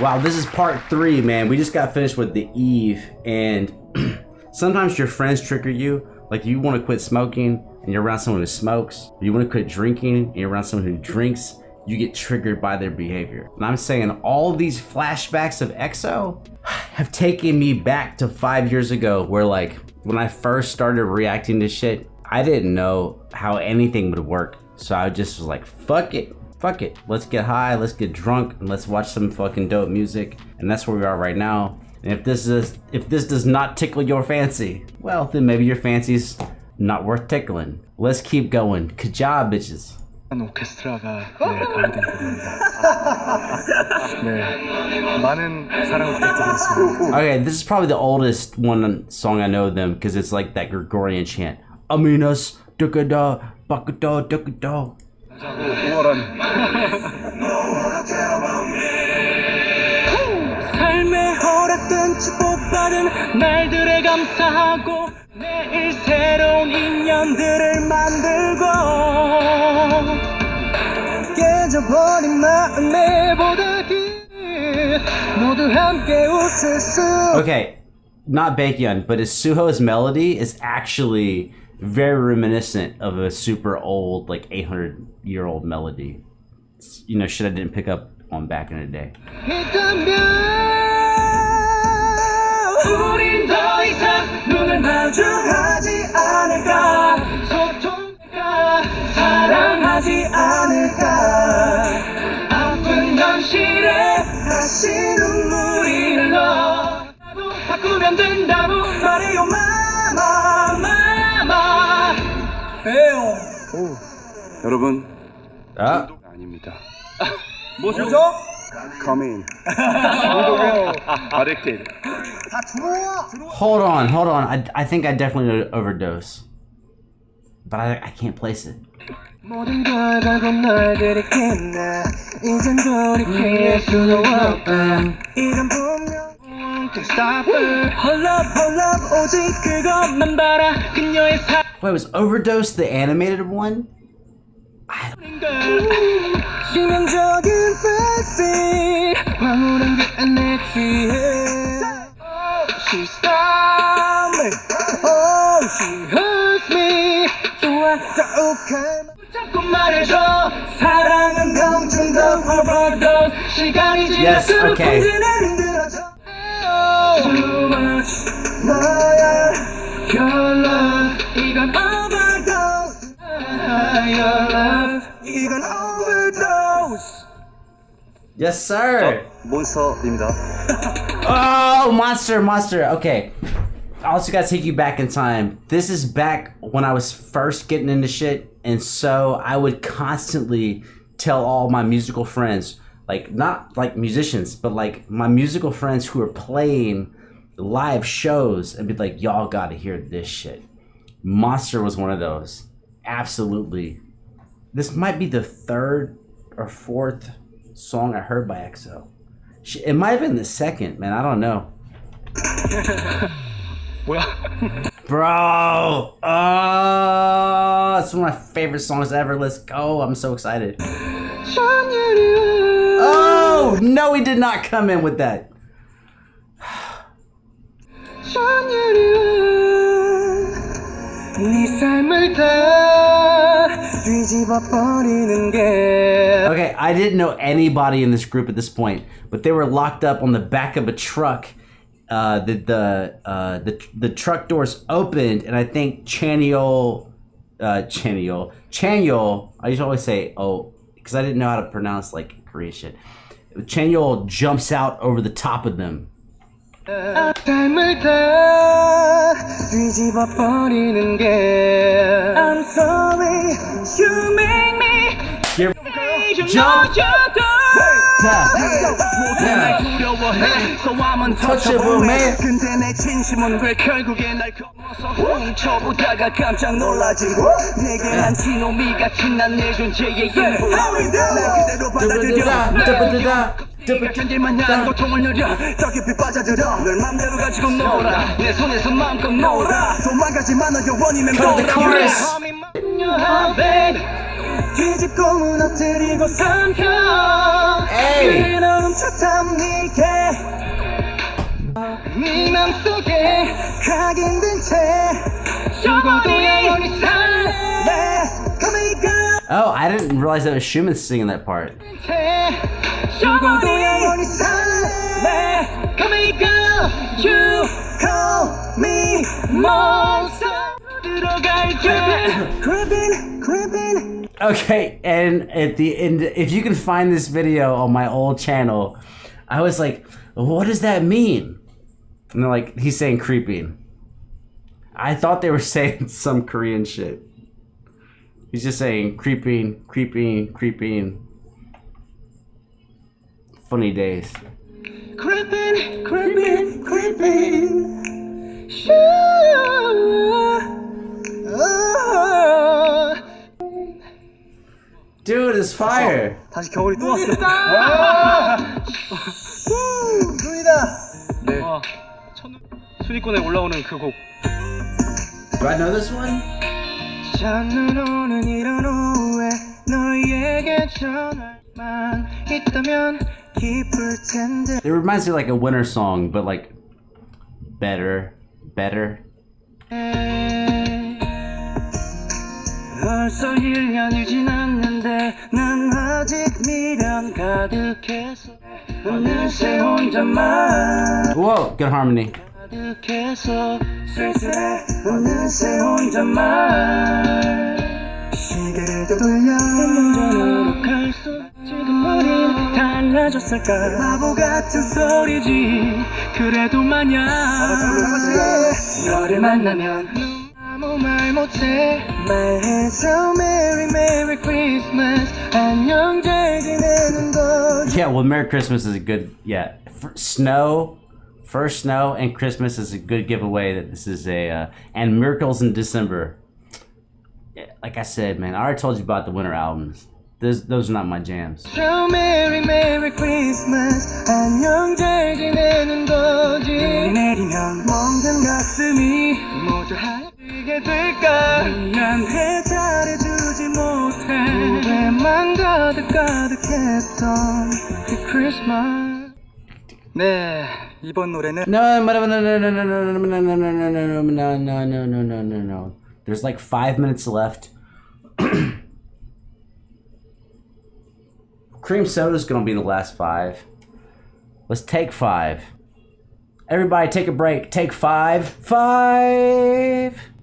Wow, this is part 3, man. We just got finished with the Eve, and sometimes your friends trigger you. Like, you want to quit smoking and you're around someone who smokes. You want to quit drinking and you're around someone who drinks. You get triggered by their behavior. And I'm saying all these flashbacks of EXO have taken me back to 5 years ago, where like when I first started reacting to shit, I didn't know how anything would work. So I just was like, fuck it. Fuck it, let's get high, let's get drunk, and let's watch some fucking dope music. And that's where we are right now. And if this does not tickle your fancy, well, then maybe your fancy's not worth tickling. Let's keep going. Good job, bitches. 한 오케스트라가 가야되는 곡입니다. 많은 사랑을 부탁드리겠습니다. Okay, this is probably the oldest one song I know of them, because it's like that Gregorian chant. Aminas, dukada, bakada, dukada. Okay, not Baekhyun, but Suho's melody is actually very reminiscent of a super old, like 800-year-old melody. It's, you know, shit I didn't pick up on back in the day. 여러분, 아닙니다. 뭐죠? Come in. Hold on. I think I definitely know Overdose, but I can't place it. Wait, was Overdose the animated one? Yes, okay. Yes, sir. Oh, Monster. Okay. I also gotta take you back in time. This is back when I was first getting into shit, and so I would constantly tell all my musical friends, like not like musicians, but like my musical friends who were playing live shows, and be like, y'all gotta hear this shit. Monster was one of those. Absolutely. This might be the 3rd or 4th song I heard by EXO. It might have been the 2nd, man. I don't know. Bro, it's one of my favorite songs ever. Let's go. I'm so excited. Oh no, he did not come in with that. Okay, I didn't know anybody in this group at this point, but they were locked up on the back of a truck. The truck doors opened, and I think Chanyeol. I used to always say oh because I didn't know how to pronounce like Korean shit. Chanyeol jumps out over the top of them. I'm sorry, you make me. Touchable man. 뒤집고 무너뜨리고 삼켜 그래 넌 훔쳤던 네게 네 맘속에 각인된 채 죽어도 영원히 살래 Oh, I didn't realize that was Schumann singing that part. Okay, and at the end, if you can find this video on my old channel, I was like, what does that mean? And they're like, he's saying creeping. I thought they were saying some Korean shit. He's just saying creeping, creeping, creeping. Funny days. Creeping, creeping, creeping. Sure. Oh. Dude, it's fire. 다시 겨울이 또 왔어. 눈이다. 네. 순위권에 올라오는 그 곡. Do I know this one? 오는 이런 오후에 너에게 전화만 있다면 기쁠 텐데. It reminds me like a winter song, but like better, better. 벌써 1년이 지났는데 난 아직 미련 가득해서 어느새 혼자만. Whoa, good harmony. 가득해서 쓸쓸해 어느새 혼자만 시계를 떠돌려 운전으로 갈수 지금 우린 달라졌을까 바보 같은 소리지 그래도 마냥 너를 만나면 아무 말 못해 말해서 Merry Merry Christmas 안녕 잘 지내는 거지 Yeah, well Merry Christmas is a good, yeah, for snow First Snow and Christmas is a good giveaway that this is a, and Miracles in December. Like I said, man, I already told you about the winter albums. Those are not my jams. So Merry, Merry Christmas. 안녕 잘 지내는 거지. 눈이 내리면 멍든 가슴이 모두 하얘게 될까. 미안해 잘해주지 못해. 후회만 가득 가득했던 그 크리스마스. 네. 이번 노래는 No. There's like 5 minutes left. Cream Soda's gonna be the last 5. Let's take 5. Everybody take a break. Take 5. 5.